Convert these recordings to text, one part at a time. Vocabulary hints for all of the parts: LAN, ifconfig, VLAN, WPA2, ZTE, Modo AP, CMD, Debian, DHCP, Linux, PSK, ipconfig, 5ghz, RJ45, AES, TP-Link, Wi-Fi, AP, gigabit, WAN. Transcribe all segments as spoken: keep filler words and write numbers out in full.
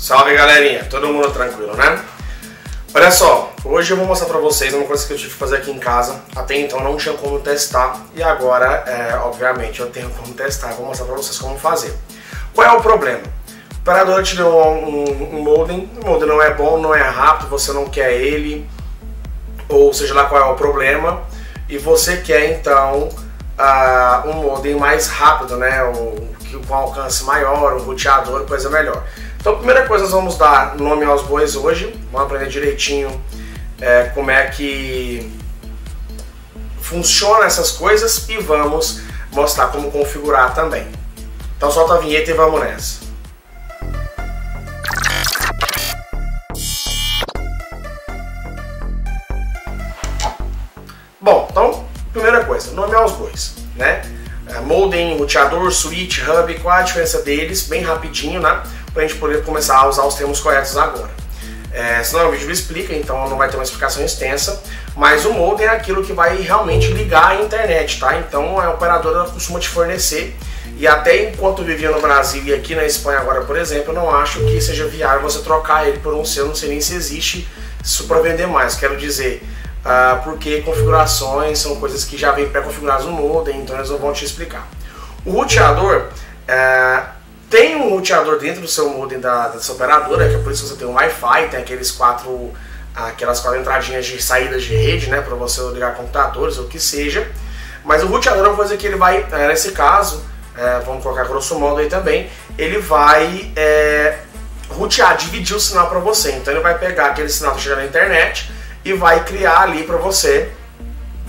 Salve galerinha, todo mundo tranquilo, né? Olha só, hoje eu vou mostrar pra vocês uma coisa que eu tive que fazer aqui em casa. Até então não tinha como testar e agora, é, obviamente, eu tenho como testar. Vou mostrar pra vocês como fazer. Qual é o problema? O operador te deu um, um, um modem, o modem não é bom, não é rápido, você não quer ele, ou seja lá qual é o problema, e você quer então uh, um modem mais rápido, né? O, com alcance maior, um roteador, coisa melhor. Então, a primeira coisa, nós vamos dar nome aos bois hoje, vamos aprender direitinho é, como é que funciona essas coisas e vamos mostrar como configurar também. Então, solta a vinheta e vamos nessa. Bom, então, primeira coisa, nome aos bois, né? Modem, roteador, switch, hub, qual a diferença deles, bem rapidinho, né? Pra gente poder começar a usar os termos corretos agora. É, senão o vídeo explica, então não vai ter uma explicação extensa, mas o modem é aquilo que vai realmente ligar a internet, tá? Então a operadora costuma te fornecer, e até enquanto eu vivia no Brasil e aqui na Espanha agora, por exemplo, eu não acho que seja viável você trocar ele por um seu, não sei nem se existe isso para vender mais, quero dizer... Uh, porque configurações são coisas que já vem pré-configuradas no modem, então eles não vão te explicar. O roteador, uh, tem um roteador dentro do seu modem da, da sua operadora, que é por isso que você tem um Wi-Fi, tem aqueles quatro, uh, aquelas quatro entradinhas de saídas de rede, né, para você ligar computadores ou o que seja, mas o roteador é uma coisa que ele vai, uh, nesse caso, uh, vamos colocar grosso modo aí também, ele vai uh, rotear, dividir o sinal para você, então ele vai pegar aquele sinal que chega na internet, e vai criar ali para você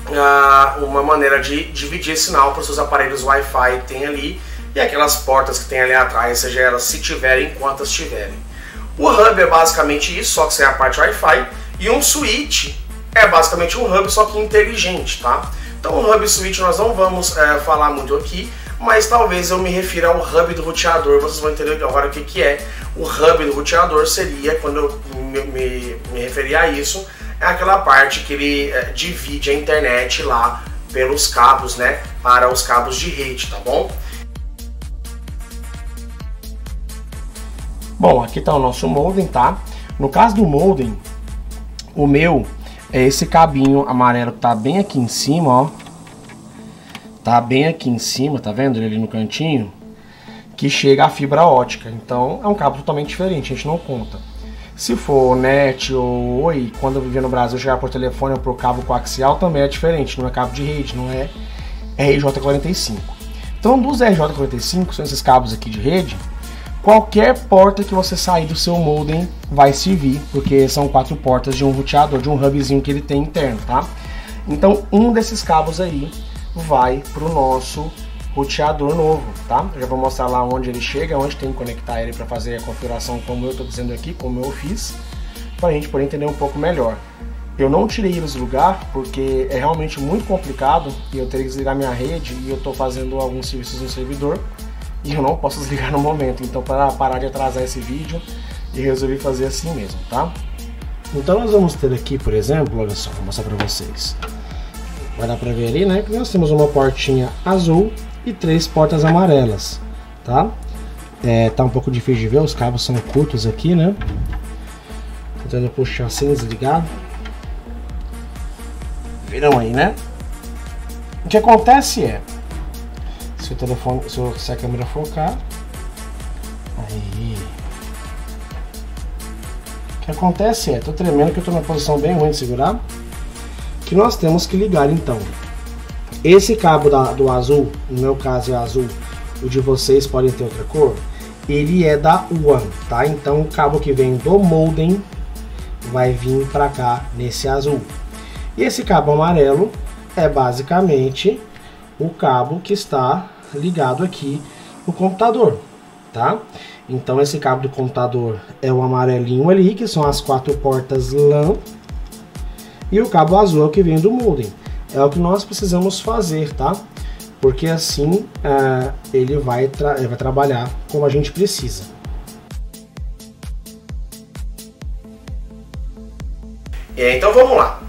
uh, uma maneira de dividir sinal para os seus aparelhos Wi-Fi que tem ali e aquelas portas que tem ali atrás, seja elas se tiverem, quantas tiverem. O hub é basicamente isso, só que sem a parte Wi-Fi, e um switch é basicamente um hub, só que inteligente, tá? Então o hub e switch nós não vamos é, falar muito aqui, mas talvez eu me refira ao hub do roteador, vocês vão entender agora o que, que é. O hub do roteador seria, quando eu me, me, me referi a isso, é aquela parte que ele é, divide a internet lá pelos cabos, né, para os cabos de rede, tá bom? Bom, aqui está o nosso modem, tá? No caso do modem, o meu é esse cabinho amarelo que tá bem aqui em cima, ó. Tá bem aqui em cima, tá vendo ele ali no cantinho? Que chega a fibra ótica, então é um cabo totalmente diferente, a gente não conta. Se for net ou oi, quando eu vivia no Brasil, chegar por telefone ou por cabo coaxial também é diferente, não é cabo de rede, não é R J quarenta e cinco. Então dos R J quarenta e cinco, são esses cabos aqui de rede, qualquer porta que você sair do seu modem vai servir, porque são quatro portas de um roteador, de um hubzinho que ele tem interno, tá? Então um desses cabos aí vai para o nosso roteador novo, tá? Eu já vou mostrar lá onde ele chega, onde tem que conectar ele para fazer a configuração como eu estou dizendo aqui, como eu fiz, para a gente poder entender um pouco melhor. Eu não tirei eles do lugar porque é realmente muito complicado e eu teria que desligar minha rede e eu estou fazendo alguns serviços no servidor e eu não posso desligar no momento, então para parar de atrasar esse vídeo eu resolvi fazer assim mesmo, tá? Então nós vamos ter aqui, por exemplo, olha só, vou mostrar para vocês. Vai dar para ver ali, né? Que nós temos uma portinha azul e três portas amarelas, tá? É, tá um pouco difícil de ver, os cabos são curtos aqui, né? Tentando puxar assim, desligado. Viram aí, né? O que acontece é, se o telefone, se a câmera focar, aí. O que acontece é, tô tremendo que eu tô numa posição bem ruim de segurar. Que nós temos que ligar então esse cabo da, do azul, no meu caso é azul, o de vocês podem ter outra cor, ele é da W A N, tá? Então o cabo que vem do modem vai vir para cá nesse azul, e esse cabo amarelo é basicamente o cabo que está ligado aqui no computador, tá? Então esse cabo do computador é o amarelinho ali, que são as quatro portas LAN. E o cabo azul que vem do modem. É o que nós precisamos fazer, tá? Porque assim uh, ele, vai tra ele vai trabalhar como a gente precisa. É, então vamos lá.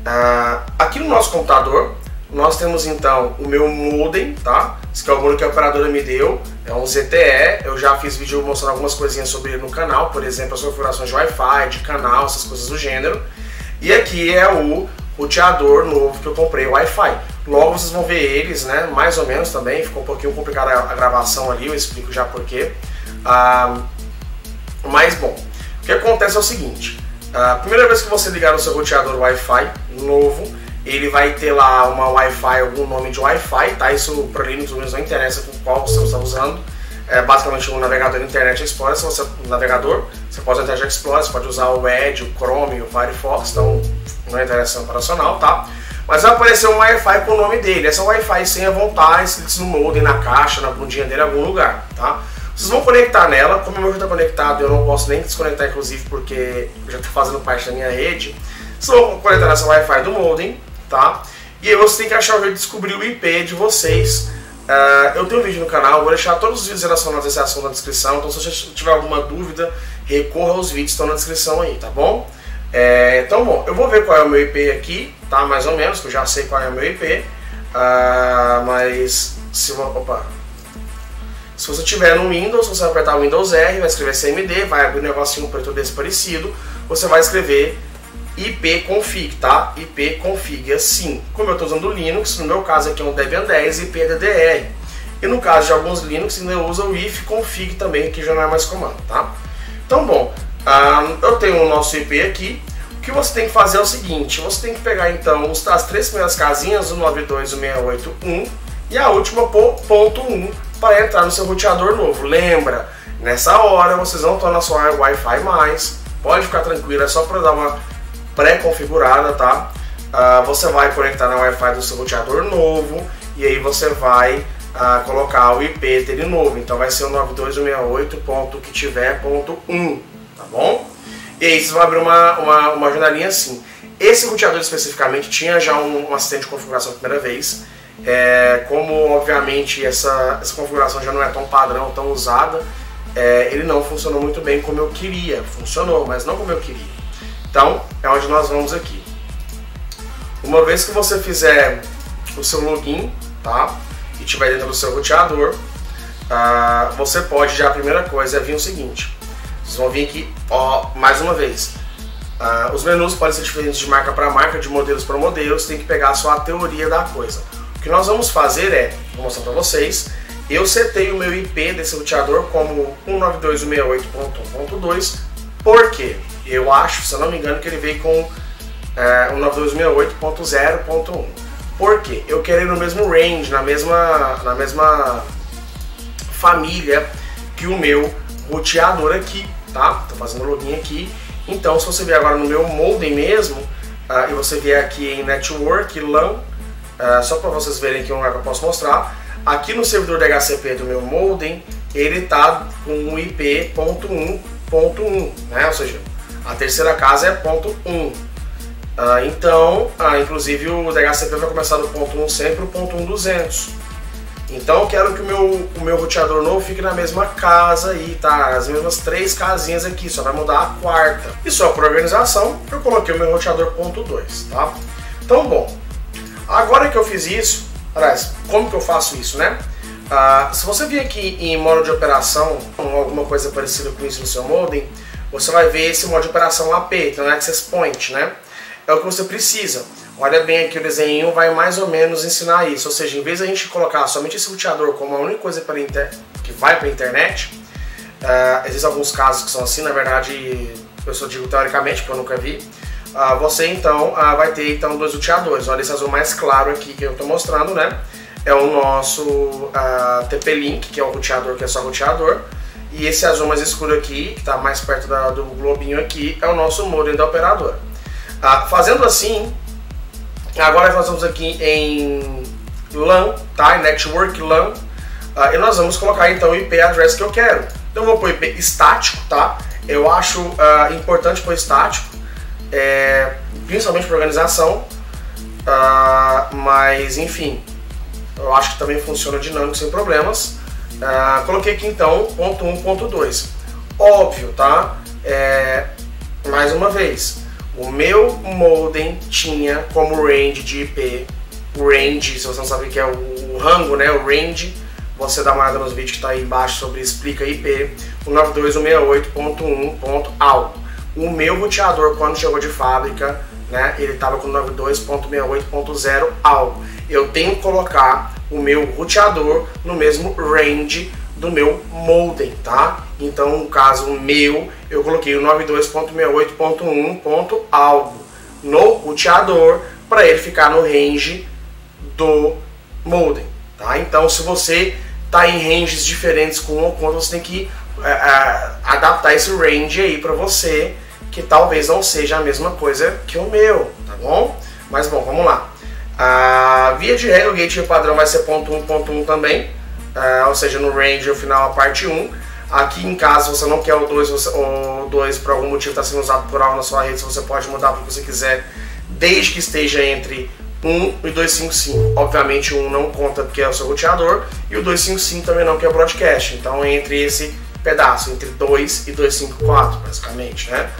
Uh, aqui no nosso computador, nós temos então o meu modem, tá? Esse que é o modem que a operadora me deu. Então o Z T E, eu já fiz vídeo mostrando algumas coisinhas sobre ele no canal, por exemplo, as configurações de Wi-Fi, de canal, essas coisas do gênero. E aqui é o roteador novo que eu comprei, o Wi-Fi. Logo vocês vão ver eles, né, mais ou menos também, ficou um pouquinho complicada a gravação ali, eu explico já porquê. Ah, mas bom, o que acontece é o seguinte, a primeira vez que você ligar no seu roteador Wi-Fi novo, ele vai ter lá uma Wi-Fi, algum nome de Wi-Fi, tá? Isso para Linux não interessa com qual você está usando. É basicamente um navegador Internet Explorer, se você um navegador, você pode usar Internet Explorer, você pode usar o Edge, o Chrome, o Firefox, então não é interessa operacional, tá? Mas vai aparecer um Wi-Fi com o nome dele, essa Wi-Fi sem a vontade, escrito no modem, na caixa, na bundinha dele, em algum lugar, tá? Vocês vão conectar nela, como o meu já está conectado, eu não posso nem desconectar, inclusive, porque já está fazendo parte da minha rede. Vocês vão conectar nessa Wi-Fi do modem, tá? E aí você tem que achar o jeito de descobrir o I P de vocês. Uh, eu tenho um vídeo no canal, vou deixar todos os vídeos relacionados a esse assunto na descrição, então se você tiver alguma dúvida, recorra aos vídeos que estão na descrição aí, tá bom? É, então bom, eu vou ver qual é o meu I P aqui, tá? Mais ou menos, que eu já sei qual é o meu I P, uh, mas se, opa. se você tiver no Windows, você vai apertar o Windows R, vai escrever C M D, vai abrir um negocinho preto desse parecido, você vai escrever ipconfig, tá? ipconfig, assim. Como eu estou usando Linux, no meu caso aqui é um Debian dez e I P D D R. E no caso de alguns Linux, ainda usa o ifconfig também, que já não é mais comando, tá? Então, bom, um, eu tenho o nosso I P aqui. O que você tem que fazer é o seguinte, você tem que pegar, então, as três primeiras casinhas, um nove dois ponto um seis oito ponto um e a última, ponto um, para entrar no seu roteador novo. Lembra, nessa hora, vocês não estão na sua Wi-Fi mais, pode ficar tranquilo, é só para dar uma pré-configurada, tá? Uh, você vai conectar na Wi-Fi do seu roteador novo e aí você vai uh, colocar o I P dele novo, então vai ser o nove dois ponto um seis oito ponto que tiver ponto um, tá bom? E aí você vai abrir uma, uma, uma janelinha assim. Esse roteador especificamente tinha já um, um assistente de configuração a primeira vez, é, como obviamente essa, essa configuração já não é tão padrão, tão usada, é, ele não funcionou muito bem como eu queria, funcionou, mas não como eu queria. Então, é onde nós vamos aqui. Uma vez que você fizer o seu login, tá? E estiver dentro do seu roteador, uh, você pode já, a primeira coisa é vir o seguinte. Vocês vão vir aqui, ó, mais uma vez. Uh, os menus podem ser diferentes de marca para marca, de modelos para modelos, tem que pegar só a teoria da coisa. O que nós vamos fazer é, vou mostrar para vocês, eu setei o meu I P desse roteador como um nove dois ponto um seis oito ponto um ponto dois, por quê? Eu acho, se eu não me engano, que ele veio com é, um nove dois ponto um seis oito ponto zero ponto um. Por quê? Eu quero ir no mesmo range, na mesma, na mesma família que o meu roteador aqui, tá? Tô fazendo login aqui. Então, se você vier agora no meu modem mesmo, uh, e você vier aqui em Network, LAN, uh, só para vocês verem aqui um lugar que eu posso mostrar, aqui no servidor D H C P do meu modem, ele tá com um I P ponto um ponto um, né? Ou seja, a terceira casa é ponto um. Ah, então, ah, inclusive o D H C P vai começar do ponto um sempre, o ponto um duzentos. Então eu quero que o meu, o meu roteador novo fique na mesma casa aí, tá? As mesmas três casinhas aqui, só vai mudar a quarta. E só por organização, eu coloquei o meu roteador ponto dois, tá? Então, bom, agora que eu fiz isso, aliás, como que eu faço isso, né? Ah, se você vir aqui em modo de operação, ou alguma coisa parecida com isso no seu modem, você vai ver esse modo de operação A P, então Access Point, né? É o que você precisa. Olha bem aqui o desenho, vai mais ou menos ensinar isso. Ou seja, em vez de a gente colocar somente esse roteador como a única coisa para inter... que vai para a internet, uh, existem alguns casos que são assim, na verdade eu só digo teoricamente, porque eu nunca vi, uh, você então uh, vai ter então dois roteadores. Olha esse azul mais claro aqui que eu estou mostrando, né? É o nosso uh, T P-Link, que é o roteador que é só roteador. E esse azul mais escuro aqui, que está mais perto da, do globinho aqui, é o nosso modem da operadora. Ah, fazendo assim, agora nós vamos aqui em LAN, tá? Network LAN, ah, e nós vamos colocar então o I P address que eu quero. Então eu vou pôr I P estático, tá? Eu acho ah, importante pôr estático, é, principalmente para organização, ah, mas enfim, eu acho que também funciona dinâmico sem problemas. Uh, coloquei aqui então ponto um ponto dois, óbvio, tá? É, mais uma vez, o meu modem tinha como range de I P, range, se você não sabe o que é o rango, né? O range você dá uma olhada nos vídeos que está aí embaixo sobre explica I P, o noventa e dois ponto cento e sessenta e oito ponto alto. O meu roteador, quando chegou de fábrica, né, ele estava com noventa e dois ponto cento e sessenta e oito ponto zero alto. Eu tenho que colocar o meu roteador no mesmo range do meu modem, tá? Então, no caso meu, eu coloquei o noventa e dois ponto sessenta e oito ponto um ponto algo no roteador para ele ficar no range do modem, tá? Então, se você tá em ranges diferentes com um ou com outro, você tem que é, é, adaptar esse range aí para você, que talvez não seja a mesma coisa que o meu, tá bom? Mas bom, vamos lá. Ah, via de regra, o gateway padrão vai ser ponto um ponto um também. Uh, ou seja, no range, o final, a parte um. Aqui em casa, se você não quer o dois, você, o dois por algum motivo está sendo usado por algo na sua rede, você pode mudar para o que você quiser, desde que esteja entre um e duzentos e cinquenta e cinco. Obviamente, o um não conta porque é o seu roteador, e o duzentos e cinquenta e cinco também não, que é o broadcast. Então, entre esse pedaço, entre dois e duzentos e cinquenta e quatro, basicamente, né?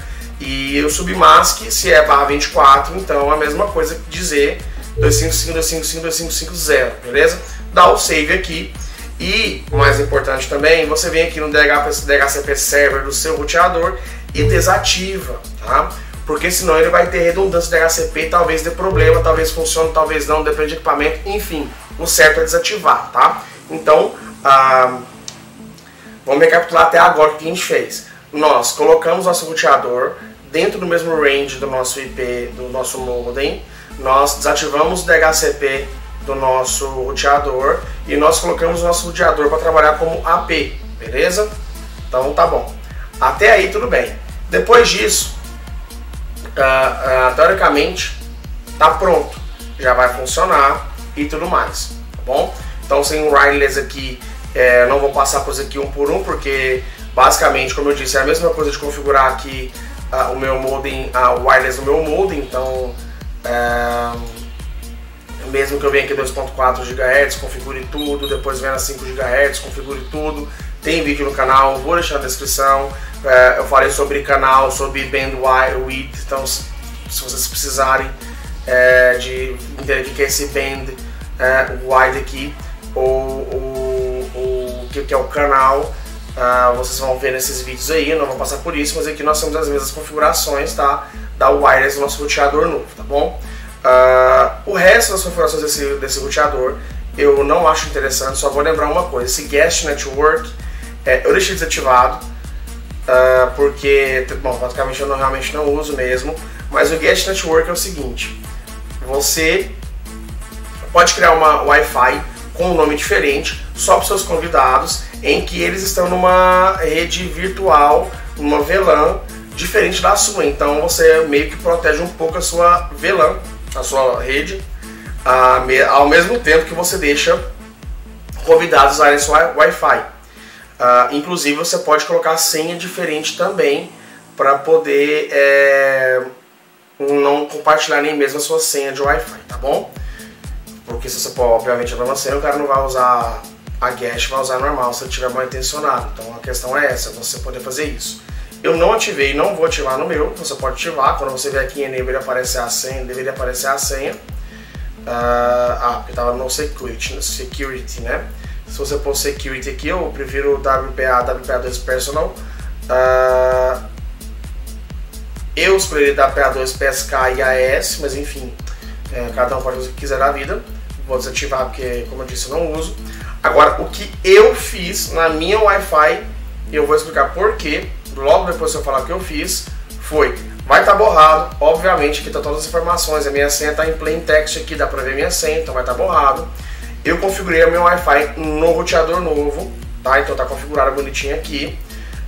E o submask, se é barra vinte e quatro, então é a mesma coisa que dizer duzentos e cinquenta e cinco, duzentos e cinquenta e cinco, duzentos e cinquenta e cinco, zero, beleza? Dá o save aqui. E, mais importante também, você vem aqui no D H C P server do seu roteador e desativa, tá? Porque senão ele vai ter redundância do D H C P, talvez dê problema, talvez funcione, talvez não, depende de equipamento, enfim. O certo é desativar, tá? Então, ah, vamos recapitular até agora o que a gente fez. Nós colocamos nosso roteador dentro do mesmo range do nosso I P, do nosso modem, nós desativamos o D H C P do nosso roteador e nós colocamos o nosso roteador para trabalhar como A P, beleza? Então tá bom, até aí tudo bem. Depois disso, uh, uh, teoricamente tá pronto, já vai funcionar e tudo mais, tá bom? Então, sem o wireless aqui, é, não vou passar coisa aqui um por um, porque basicamente, como eu disse, é a mesma coisa de configurar aqui uh, o meu modem, a uh, wireless do meu modem. Então uh, mesmo que eu venha aqui dois ponto quatro gigahertz, configure tudo, depois venha cinco gigahertz, configure tudo, tem vídeo no canal, vou deixar na descrição, é, eu falei sobre canal, sobre bandwidth, então se, se vocês precisarem é, de entender o que é esse bandwidth é, aqui, ou o que é o canal, é, vocês vão ver nesses vídeos aí, eu não vou passar por isso, mas aqui nós temos as mesmas configurações, tá, da wireless do nosso roteador novo, tá bom? Uh, o resto das configurações desse, desse roteador eu não acho interessante, só vou lembrar uma coisa: esse guest network é, eu deixei desativado uh, porque, bom, basicamente eu não, realmente não uso mesmo. Mas o guest network é o seguinte: você pode criar uma Wi-Fi com um nome diferente só para os seus convidados, em que eles estão numa rede virtual, numa V LAN diferente da sua, então você meio que protege um pouco a sua V LAN, a sua rede, ao mesmo tempo que você deixa convidados a usarem sua Wi-Fi. Inclusive, você pode colocar senha diferente também para poder é, não compartilhar nem mesmo a sua senha de Wi-Fi, tá bom? Porque se você pôr, obviamente, a mesma senha, o cara não vai usar a guest, vai usar normal, se ele estiver mal intencionado. Então, a questão é essa, você poder fazer isso. Eu não ativei, não vou ativar no meu, você pode ativar, quando você vier aqui em enable aparecer a senha, deveria aparecer a senha. Uh, ah, porque estava no security, no security, né? Se você pôr security aqui, eu prefiro o W P A, W P A dois personal. Uh, eu escolhi W P A dois, P S K e A E S, mas enfim, é, cada um pode fazer o que quiser da vida. Vou desativar porque, como eu disse, eu não uso. Agora, o que eu fiz na minha Wi-Fi, eu vou explicar por quê. Logo depois que eu falar o que eu fiz, foi, vai estar tá borrado, obviamente, aqui tá todas as informações, a minha senha tá em plain text aqui, dá para ver minha senha, então vai estar tá borrado. Eu configurei o meu Wi-Fi no roteador novo, tá? Então tá configurado bonitinho aqui.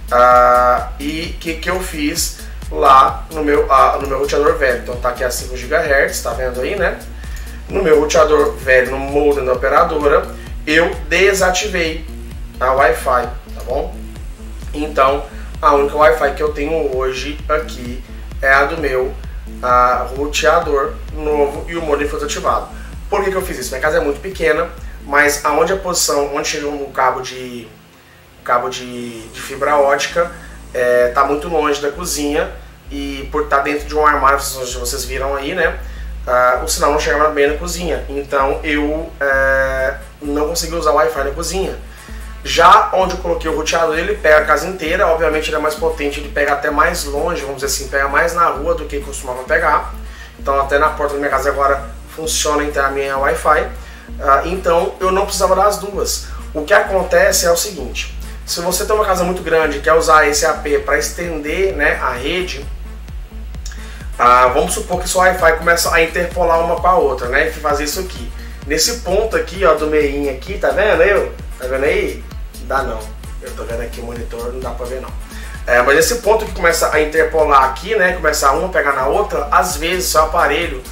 Ah, e o que, que eu fiz lá no meu, ah, no meu roteador velho? Então tá aqui a cinco gigahertz, tá vendo aí, né? No meu roteador velho, no modem da operadora, eu desativei a Wi-Fi, tá bom? Então, a única Wi-Fi que eu tenho hoje aqui é a do meu a, roteador novo e o modem foi desativado. Por que, que eu fiz isso? Minha casa é muito pequena, mas aonde a posição, onde chega um cabo de, cabo de, de fibra ótica, está é, muito longe da cozinha e por estar tá dentro de um armário, vocês, vocês viram aí, né? uh, o sinal não chegava bem na cozinha, então eu uh, não consegui usar o Wi-Fi na cozinha. Já onde eu coloquei o roteador, ele pega a casa inteira, obviamente ele é mais potente, ele pega até mais longe, vamos dizer assim, pega mais na rua do que costumava pegar. Então até na porta da minha casa agora funciona então a minha Wi-Fi, uh, então eu não precisava das duas. O que acontece é o seguinte: se você tem uma casa muito grande e quer usar esse A P para estender, né, a rede, ah, vamos supor que sua Wi-Fi começa a interpolar uma com a outra, né, e fazer isso aqui. Nesse ponto aqui, ó, do meinho aqui, tá vendo eu? Tá vendo aí? Dá não, eu tô vendo aqui o monitor, não dá pra ver não. É, mas nesse ponto que começa a interpolar aqui, né, começa uma a pegar na outra, às vezes seu aparelho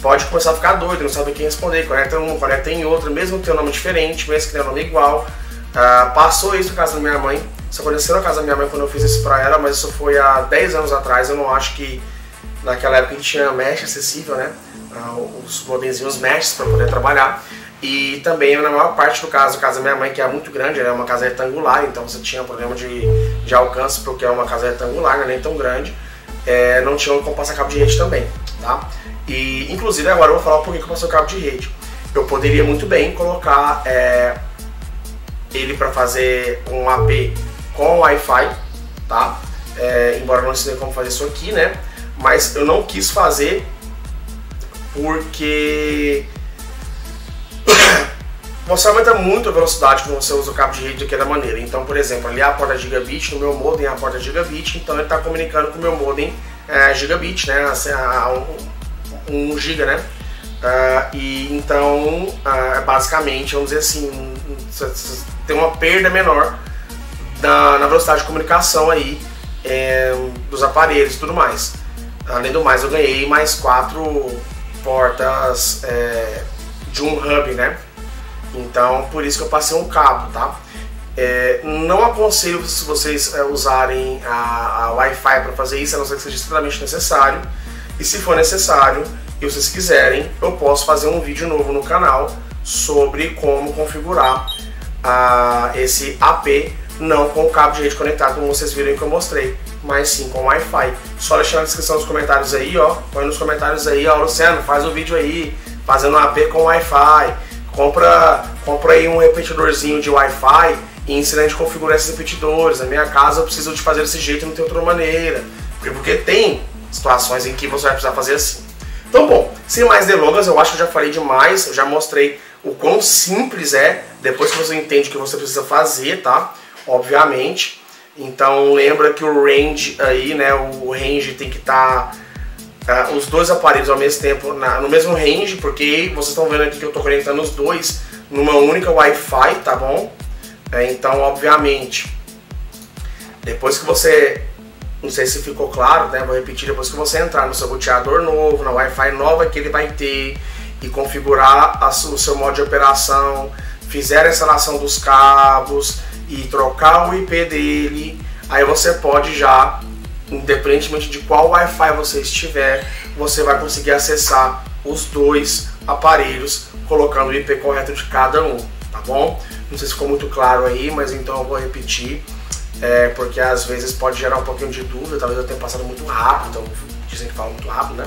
pode começar a ficar doido, não sabe o que responder, conecta um, conecta em outro, mesmo que tenha um nome diferente, mesmo que tenha um nome igual. Uh, passou isso na casa da minha mãe, isso aconteceu na casa da minha mãe quando eu fiz isso pra ela, mas isso foi há dez anos atrás. Eu não acho que naquela época tinha mesh acessível, né, uh, os modemzinhos meshes para poder trabalhar. E também na maior parte do caso, a casa da minha mãe, que é muito grande, ela é uma casa retangular, então você tinha problema de, de alcance, porque é uma casa retangular, não é nem tão grande, é, não tinha como passar cabo de rede também, tá? E inclusive agora eu vou falar um pouquinho que eu passei o cabo de rede. Eu poderia muito bem colocar é, ele para fazer um A P com Wi-Fi, tá? É, embora eu não sei como fazer isso aqui, né? Mas eu não quis fazer porque você aumenta muito a velocidade quando você usa o cabo de rede daquela maneira. Então, por exemplo, ali é a porta gigabit, no meu modem é a porta gigabit, então ele está comunicando com o meu modem é, gigabit, né? Assim, a um, um giga, né? Uh, e então, uh, basicamente, vamos dizer assim, tem uma perda menor na, na velocidade de comunicação aí, é, dos aparelhos e tudo mais. Além do mais, eu ganhei mais quatro portas é, de um hub, né? Então, por isso que eu passei um cabo, tá? É, não aconselho se vocês é, usarem a, a Wi-Fi para fazer isso, a não ser que seja extremamente necessário. E se for necessário e vocês quiserem, eu posso fazer um vídeo novo no canal sobre como configurar uh, esse A P, não com o cabo de rede conectado, como vocês viram que eu mostrei, mas sim com Wi-Fi. Só deixar na descrição dos comentários aí, ó, põe nos comentários aí, ó, Luciano, faz um vídeo aí, fazendo um A P com Wi-Fi, compra, compra aí um repetidorzinho de Wi-Fi e ensina a gente a configurar esses repetidores. Na minha casa eu preciso de fazer desse jeito e não tem outra maneira, porque tem situações em que você vai precisar fazer assim. Então, bom, sem mais delongas, eu acho que eu já falei demais, eu já mostrei o quão simples é, depois que você entende o que você precisa fazer, tá? Obviamente. Então, lembra que o range aí, né, o range tem que estar tá, uh, os dois aparelhos ao mesmo tempo, na, no mesmo range, porque vocês estão vendo aqui que eu estou conectando os dois numa única Wi-Fi, tá bom? É, então, obviamente, depois que você... Não sei se ficou claro, né? Vou repetir, depois que você entrar no seu roteador novo, na Wi-Fi nova que ele vai ter, e configurar a, o seu modo de operação, fizer a instalação dos cabos e trocar o I P dele, aí você pode já, independentemente de qual Wi-Fi você estiver, você vai conseguir acessar os dois aparelhos colocando o I P correto de cada um, tá bom? Não sei se ficou muito claro aí, mas então eu vou repetir. É, porque às vezes pode gerar um pouquinho de dúvida, talvez eu tenha passado muito rápido, então dizem que fala muito rápido, né?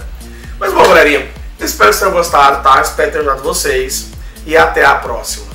Mas bom, galerinha, espero que vocês tenham gostado, tá? Espero ter ajudado vocês e até a próxima.